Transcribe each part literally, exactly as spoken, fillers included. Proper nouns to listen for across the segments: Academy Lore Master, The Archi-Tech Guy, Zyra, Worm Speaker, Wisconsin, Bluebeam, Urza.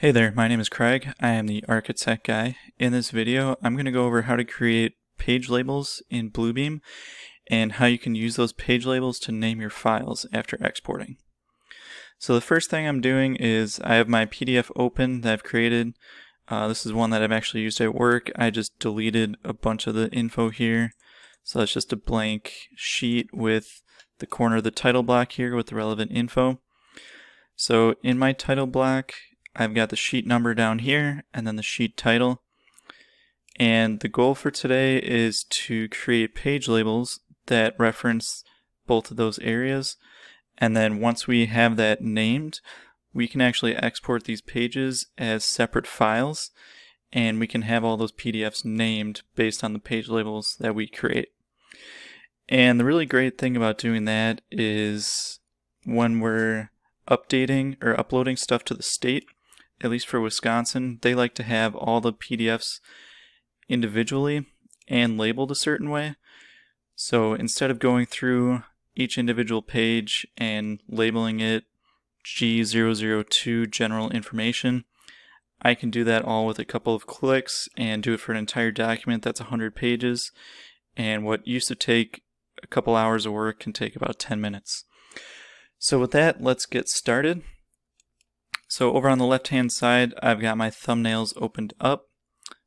Hey there, my name is Craig. I am the Archi-Tech Guy. In this video, I'm going to go over how to create page labels in Bluebeam and how you can use those page labels to name your files after exporting. So the first thing I'm doing is I have my P D F open that I've created. Uh, this is one that I've actually used at work. I just deleted a bunch of the info here. So it's just a blank sheet with the corner of the title block here with the relevant info. So in my title block, I've got the sheet number down here and then the sheet title, and the goal for today is to create page labels that reference both of those areas, and then once we have that named, we can actually export these pages as separate files, and we can have all those P D Fs named based on the page labels that we create. And the really great thing about doing that is when we're updating or uploading stuff to the state, at least for Wisconsin, they like to have all the P D Fs individually and labeled a certain way. So instead of going through each individual page and labeling it G zero zero two general information, I can do that all with a couple of clicks and do it for an entire document that's one hundred pages, and what used to take a couple hours of work can take about ten minutes. So with that, let's get started. So over on the left hand side, I've got my thumbnails opened up.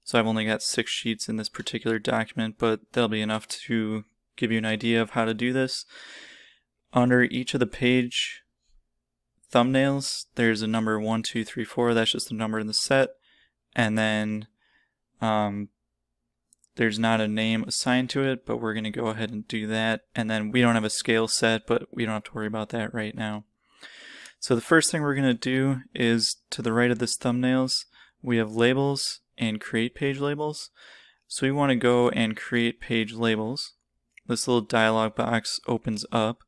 So I've only got six sheets in this particular document, but they'll be enough to give you an idea of how to do this. Under each of the page thumbnails, there's a number one, two, three, four. That's just the number in the set. And then um, there's not a name assigned to it, but we're going to go ahead and do that. And then we don't have a scale set, but we don't have to worry about that right now. So the first thing we're going to do is, to the right of this thumbnails, we have labels and create page labels. So we want to go and create page labels. This little dialog box opens up.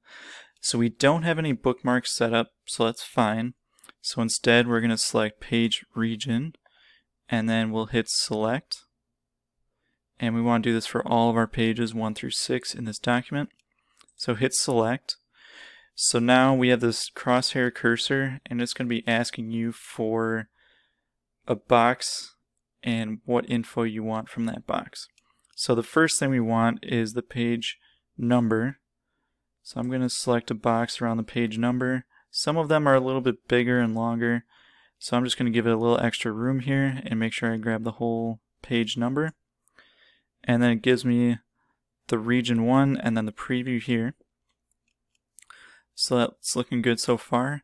So we don't have any bookmarks set up, so that's fine. So instead we're going to select page region, and then we'll hit select. And we want to do this for all of our pages one through six in this document. So hit select. So now we have this crosshair cursor, and it's going to be asking you for a box and what info you want from that box. So the first thing we want is the page number. So I'm going to select a box around the page number. Some of them are a little bit bigger and longer, so I'm just going to give it a little extra room here and make sure I grab the whole page number. And then it gives me the region one and then the preview here. So that's looking good so far.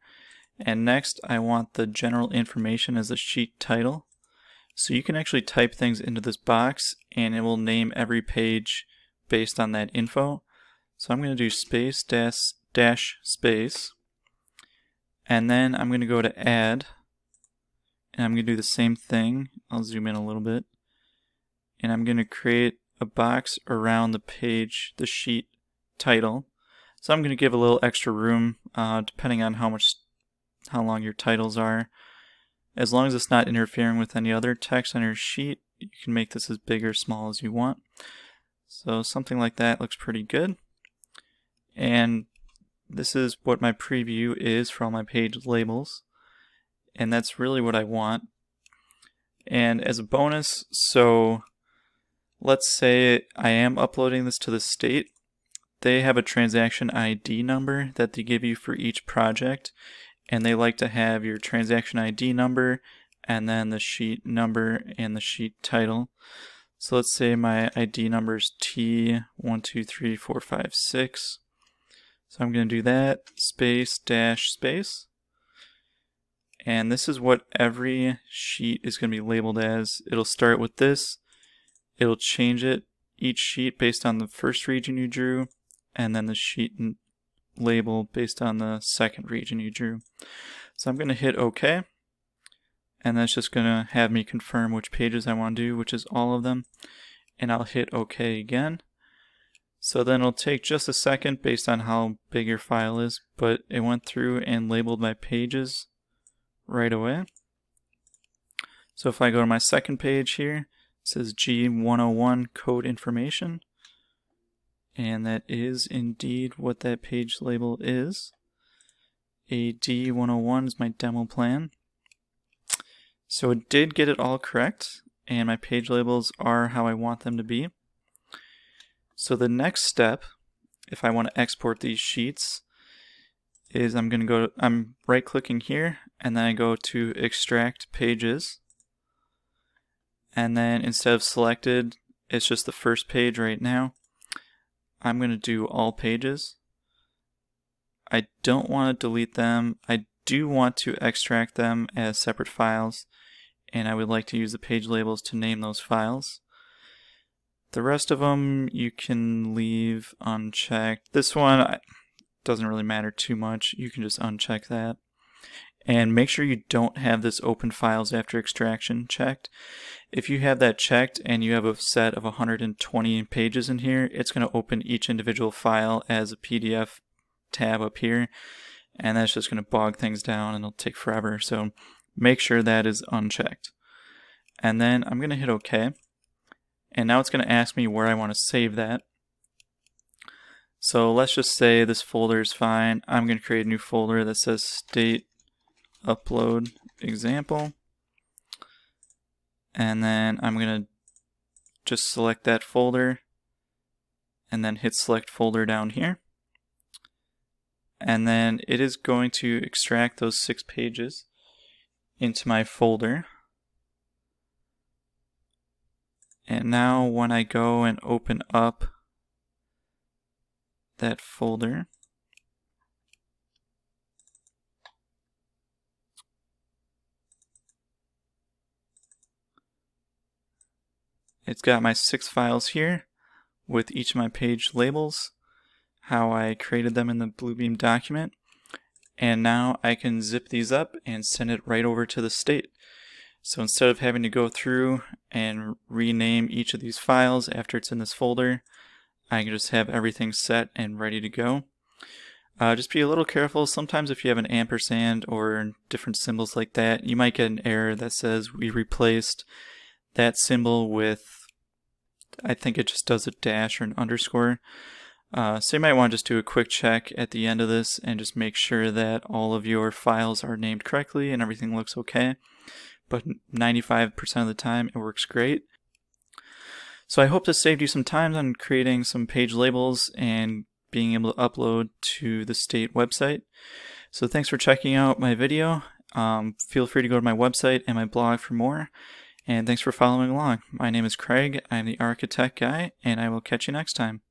And next I want the general information as a sheet title. So you can actually type things into this box and it will name every page based on that info. So I'm going to do space dash dash space, and then I'm going to go to add, and I'm going to do the same thing. I'll zoom in a little bit. And I'm going to create a box around the page, the sheet title. So I'm going to give a little extra room, uh, depending on how much, how long your titles are. As long as it's not interfering with any other text on your sheet, you can make this as big or small as you want. So something like that looks pretty good. And this is what my preview is for all my page labels. And that's really what I want. And as a bonus, so let's say I am uploading this to the state. They have a transaction I D number that they give you for each project, and they like to have your transaction I D number and then the sheet number and the sheet title. So let's say my I D number is T one two three four five six. So I'm going to do that, space dash space. And this is what every sheet is going to be labeled as. It'll start with this. It'll change it, each sheet, based on the first region you drew, and then the sheet and label based on the second region you drew. So I'm going to hit OK, and that's just going to have me confirm which pages I want to do, which is all of them, and I'll hit OK again. So then it'll take just a second based on how big your file is, but it went through and labeled my pages right away. So if I go to my second page here, it says G one oh one code information, and that is indeed what that page label is. A D one oh one is my demo plan. So it did get it all correct, and my page labels are how I want them to be. So the next step, if I want to export these sheets, is I'm going to go, I'm right clicking here, and then I go to extract pages. And then instead of selected, it's just the first page right now. I'm going to do all pages. I don't want to delete them. I do want to extract them as separate files, and I would like to use the page labels to name those files. The rest of them you can leave unchecked. This one doesn't really matter too much. You can just uncheck that. And make sure you don't have this open files after extraction checked. If you have that checked and you have a set of one hundred twenty pages in here, it's going to open each individual file as a P D F tab up here, and that's just going to bog things down and it'll take forever. So make sure that is unchecked. And then I'm going to hit OK. And now it's going to ask me where I want to save that. So let's just say this folder is fine. I'm going to create a new folder that says state upload example, and then I'm gonna just select that folder and then hit select folder down here, and then it is going to extract those six pages into my folder. And now when I go and open up that folder, it's got my six files here with each of my page labels, how I created them in the Bluebeam document, and now I can zip these up and send it right over to the state. So instead of having to go through and rename each of these files after it's in this folder, I can just have everything set and ready to go. Uh, just be a little careful. Sometimes if you have an ampersand or different symbols like that, you might get an error that says we replaced that symbol with, I think it just does a dash or an underscore. Uh, so you might want to just do a quick check at the end of this and just make sure that all of your files are named correctly and everything looks okay. But ninety-five percent of the time it works great. So I hope this saved you some time on creating some page labels and being able to upload to the state website. So thanks for checking out my video. Um, feel free to go to my website and my blog for more. And thanks for following along. My name is Craig, I'm the Archi-Tech Guy, and I will catch you next time.